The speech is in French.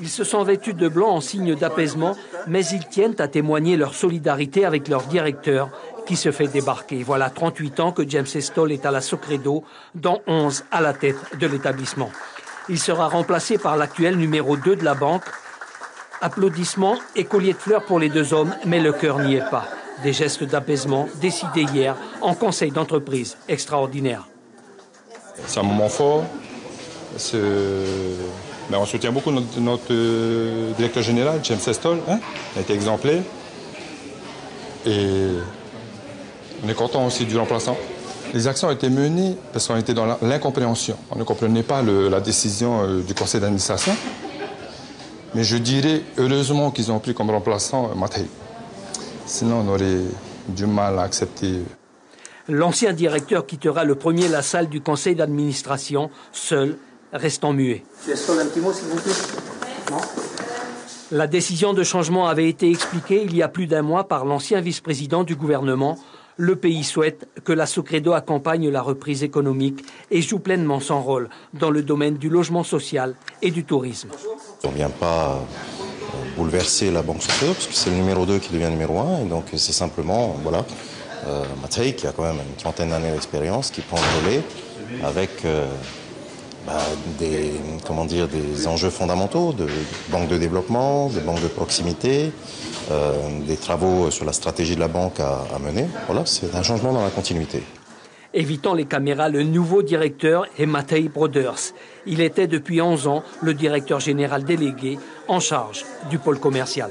Ils se sont vêtus de blanc en signe d'apaisement, mais ils tiennent à témoigner leur solidarité avec leur directeur, qui se fait débarquer. Voilà 38 ans que James Stoll est à la Socredo, dont 11 à la tête de l'établissement. Il sera remplacé par l'actuel numéro 2 de la banque. Applaudissements et colliers de fleurs pour les deux hommes, mais le cœur n'y est pas. Des gestes d'apaisement décidés hier en conseil d'entreprise extraordinaire. C'est un moment fort. On soutient beaucoup notre directeur général, James Stoll. Il a été exemplaire. Et on est content aussi du remplaçant. Les actions ont été menées parce qu'on était dans l'incompréhension. On ne comprenait pas la décision du conseil d'administration. Mais je dirais, heureusement qu'ils ont pris comme remplaçant Mataï. Sinon, on aurait du mal à accepter. L'ancien directeur quittera le premier la salle du conseil d'administration, seul, restant muet. Stoll, un petit mot, s'il vous plaît. Non ? La décision de changement avait été expliquée il y a plus d'un mois par l'ancien vice-président du gouvernement. Le pays souhaite que la Socredo accompagne la reprise économique et joue pleinement son rôle dans le domaine du logement social et du tourisme. On ne vient pas bouleverser la banque Socredo, parce que c'est le numéro 2 qui devient numéro 1. Et donc c'est simplement, voilà, Mataï, qui a quand même une trentaine d'années d'expérience, qui prend le relais avec des enjeux fondamentaux de banque de développement, de banque de proximité, des travaux sur la stratégie de la banque à mener. Voilà, c'est un changement dans la continuité. Évitant les caméras, le nouveau directeur est Mataï Brothers. Il était depuis 11 ans le directeur général délégué en charge du pôle commercial.